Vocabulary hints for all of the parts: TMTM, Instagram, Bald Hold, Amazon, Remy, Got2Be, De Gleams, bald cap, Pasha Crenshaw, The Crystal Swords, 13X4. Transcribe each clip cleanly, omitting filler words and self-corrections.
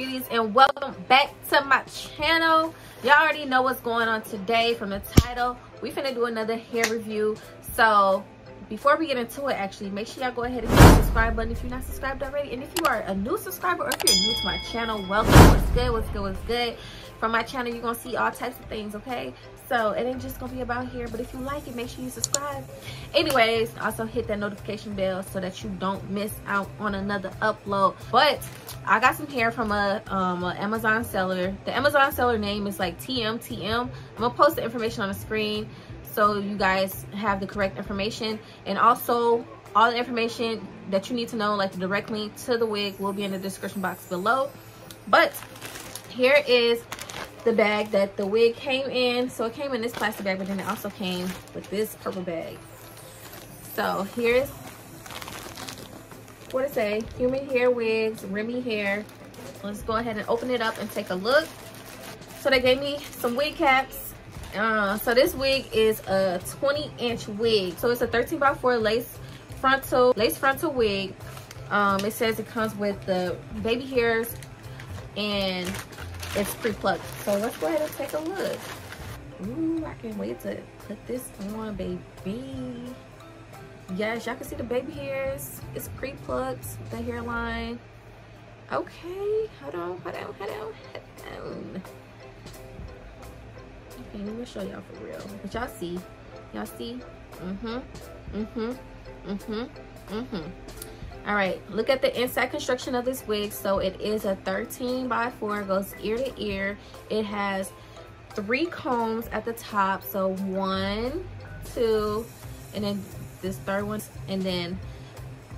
beauties, and welcome back to my channel. Y'all already know what's going on today from the title. We finna do another hair review. So before we get into it, actually, make sure y'all go ahead and hit the subscribe button if you're not subscribed already. And if you are a new subscriber or if you're new to my channel, welcome. What's good, what's good, what's good? From my channel, you're gonna see all types of things, okay? So it ain't just gonna be about hair, but if you like it, make sure you subscribe. Anyways, also hit that notification bell so that you don't miss out on another upload. But I got some hair from an Amazon seller. The Amazon seller name is like TMTM. I'm gonna post the information on the screen so you guys have the correct information, and also all the information that you need to know, like the direct link to the wig, will be in the description box below. But here is the bag that the wig came in. So it came in this plastic bag, but then it also came with this purple bag. So here's what it say: Human Hair Wigs, Remy Hair. Let's go ahead and open it up and take a look. So they gave me some wig caps. So this wig is a 20-inch wig. So it's a 13x4 lace frontal wig. It says it comes with the baby hairs and it's pre-plucked. So let's go ahead and take a look. Ooh, I can't wait to put this on, baby. Yes, y'all can see the baby hairs. It's pre-plucked, the hairline. Okay, hold on, hold on, hold on, hold on. I can't even show y'all for real. But y'all see. Y'all see? All right, look at the inside construction of this wig. So it is a 13x4, goes ear to ear. It has 3 combs at the top. So 1, 2, and then this third one, and then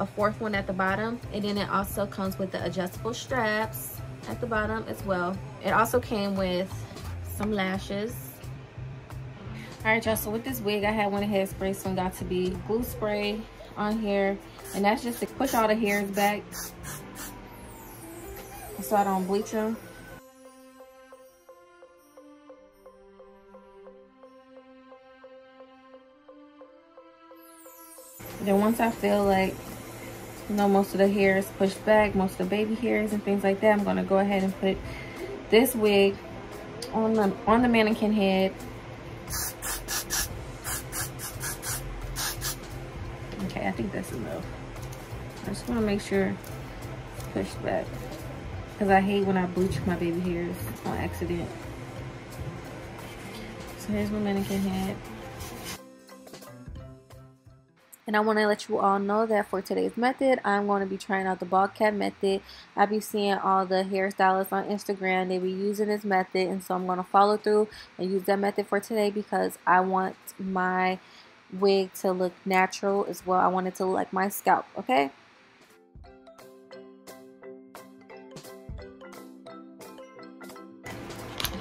a 4th one at the bottom. And then it also comes with the adjustable straps at the bottom as well. It also came with some lashes. All right, y'all, so with this wig, I had went ahead and sprayed some Got2Be glue spray on here, and that's just to push all the hairs back so I don't bleach them. Then once I feel like, you know, most of the hair is pushed back, most of the baby hairs and things like that, I'm gonna go ahead and put this wig on the mannequin head. I think that's enough. I just want to make sure it's pushed back, because I hate when I bleach my baby hairs on accident. So here's my mannequin head. And I want to let you all know that for today's method, I'm going to be trying out the bald cap method. I'll be seeing all the hairstylists on Instagram. They be using this method, and so I'm going to follow through and use that method for today, because I want my wig to look natural as well. I want it to look like my scalp, okay?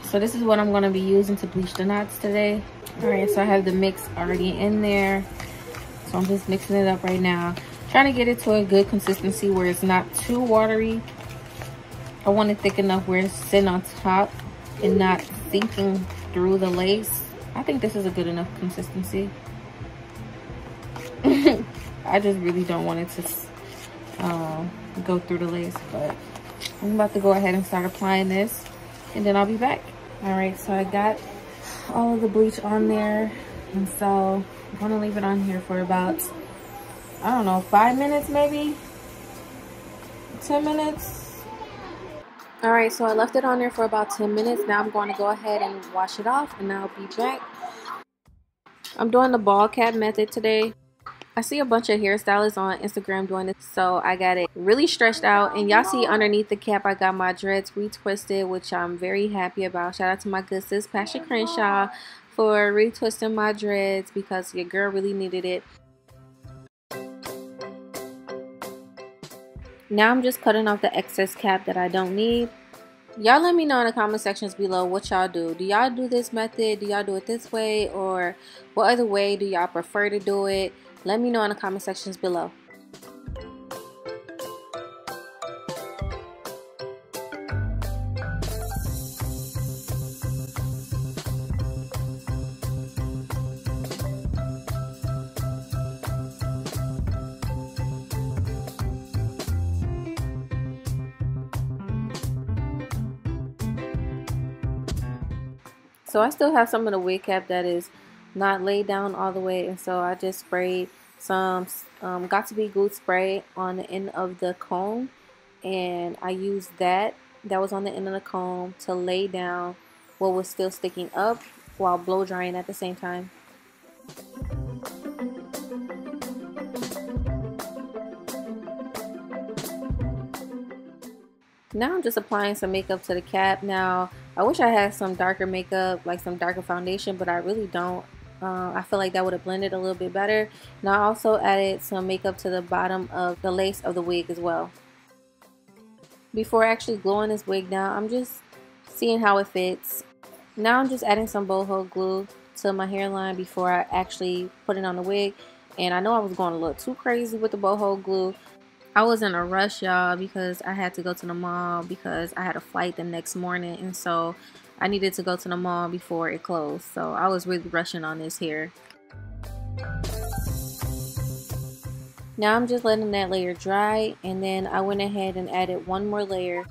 So this is what I'm going to be using to bleach the knots today. Alright, so I have the mix already in there, so I'm just mixing it up right now, trying to get it to a good consistency where it's not too watery. I want it thick enough where it's sitting on top and not sinking through the lace. I think this is a good enough consistency. I just really don't want it to go through the lace, but I'm about to go ahead and start applying this, and then I'll be back. All right, so I got all of the bleach on there, and so I'm gonna leave it on here for about, I don't know, 5 minutes, maybe 10 minutes. All right, so I left it on there for about 10 minutes. Now I'm going to go ahead and wash it off, and I'll be back. I'm doing the bald cap method today. I see a bunch of hairstylists on Instagram doing this, so I got it really stretched out. And y'all see underneath the cap, I got my dreads retwisted, which I'm very happy about. Shout out to my good sis, Pasha Crenshaw, for retwisting my dreads, because your girl really needed it. Now I'm just cutting off the excess cap that I don't need. Y'all let me know in the comment sections below what y'all do. Do y'all do this method? Do y'all do it this way? Or what other way do y'all prefer to do it? Let me know in the comment sections below. So I still have some of the wig cap that is not laid down all the way, and so I just sprayed some Got2Be Good spray on the end of the comb, and I used that was on the end of the comb to lay down what was still sticking up while blow drying at the same time. Now I'm just applying some makeup to the cap. Now I wish I had some darker makeup, like some darker foundation, but I really don't. I feel like that would have blended a little bit better. Now I also added some makeup to the bottom of the lace of the wig as well. Before actually gluing this wig down, I'm just seeing how it fits. Now I'm just adding some Bald Hold glue to my hairline before I actually put it on the wig. And I know I was going a little too crazy with the Bald Hold glue. I was in a rush, y'all, because I had to go to the mall because I had a flight the next morning, and so I needed to go to the mall before it closed. So I was really rushing on this hair. Now I'm just letting that layer dry, and then I went ahead and added one more layer.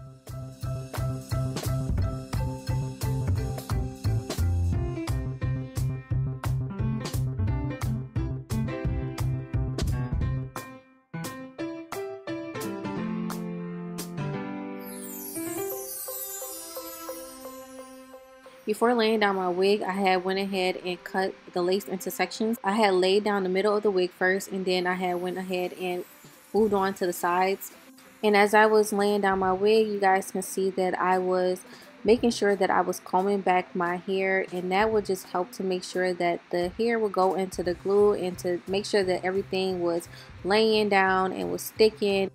Before laying down my wig, I had went ahead and cut the lace into sections. I had laid down the middle of the wig first, and then I had went ahead and moved on to the sides. And as I was laying down my wig, you guys can see that I was making sure that I was combing back my hair, and that would just help to make sure that the hair would go into the glue and to make sure that everything was laying down and was sticking.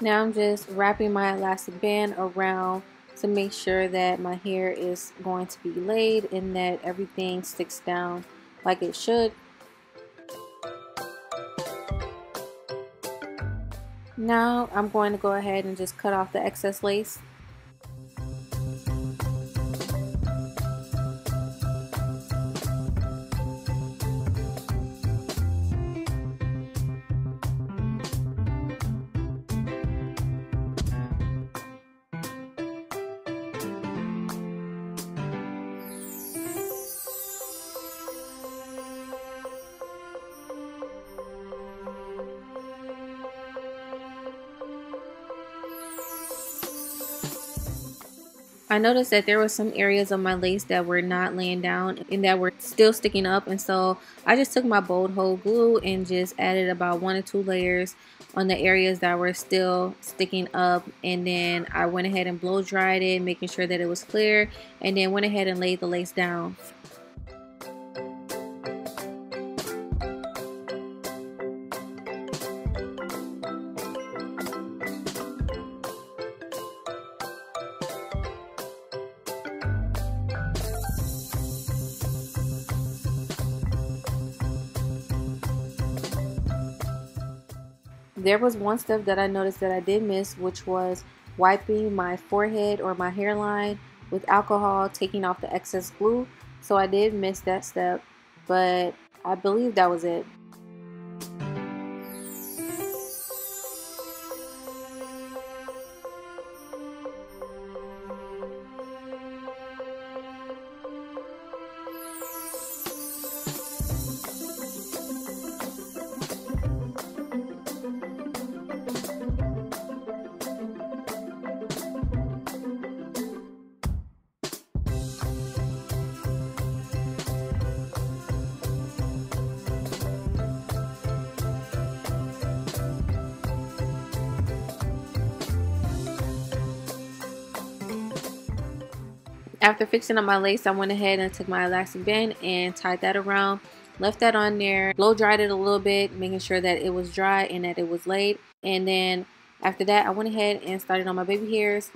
Now I'm just wrapping my elastic band around to make sure that my hair is going to be laid and that everything sticks down like it should. Now I'm going to go ahead and just cut off the excess lace. I noticed that there were some areas of my lace that were not laying down and that were still sticking up, and so I just took my Bald Hold glue and just added about 1 or 2 layers on the areas that were still sticking up, and then I went ahead and blow dried it, making sure that it was clear, and then went ahead and laid the lace down. There was one step that I noticed that I did miss, which was wiping my forehead or my hairline with alcohol, taking off the excess glue. So I did miss that step, but I believe that was it. After fixing up my lace, I went ahead and took my elastic band and tied that around, left that on there, blow dried it a little bit, making sure that it was dry and that it was laid. And then after that, I went ahead and started on my baby hairs.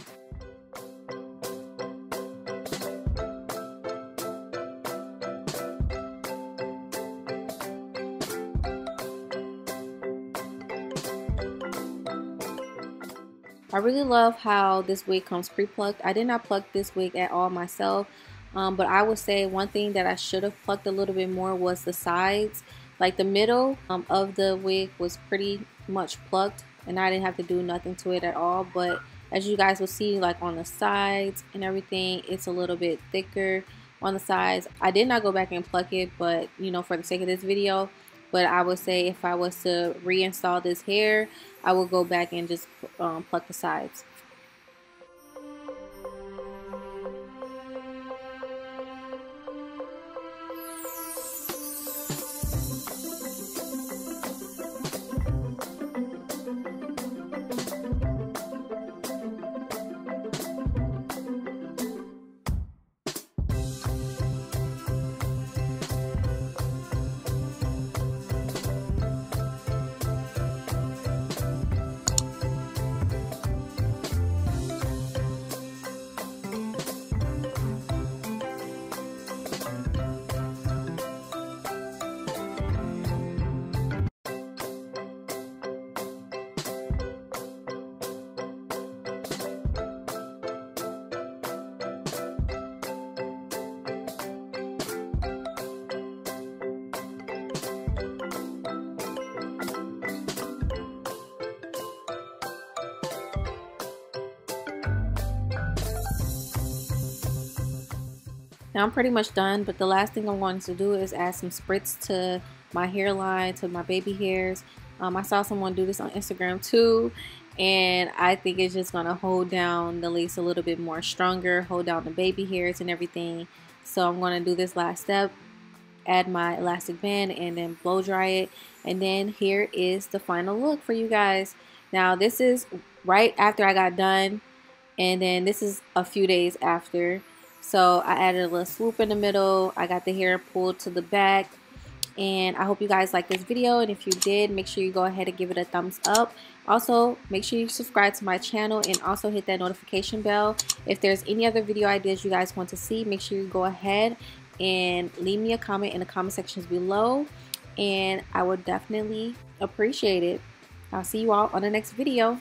I really love how this wig comes pre-plucked. I did not pluck this wig at all myself, but I would say one thing that I should have plucked a little bit more was the sides. Like the middle of the wig was pretty much plucked and I didn't have to do nothing to it at all, but as you guys will see, like on the sides and everything, it's a little bit thicker on the sides. I did not go back and pluck it, but you know, for the sake of this video. But I would say if I was to reinstall this hair, I would go back and just pluck the sides. Now I'm pretty much done, but the last thing I'm going to do is add some spritz to my hairline, to my baby hairs. I saw someone do this on Instagram too, and I think it's just going to hold down the lace a little bit more stronger, hold down the baby hairs and everything. So I'm going to do this last step, add my elastic band and then blow dry it. And then here is the final look for you guys. Now this is right after I got done, and then this is a few days after. So I added a little swoop in the middle. I got the hair pulled to the back. And I hope you guys like this video. And if you did, make sure you go ahead and give it a thumbs up. Also, make sure you subscribe to my channel and also hit that notification bell. If there's any other video ideas you guys want to see, make sure you go ahead and leave me a comment in the comment sections below. And I would definitely appreciate it. I'll see you all on the next video.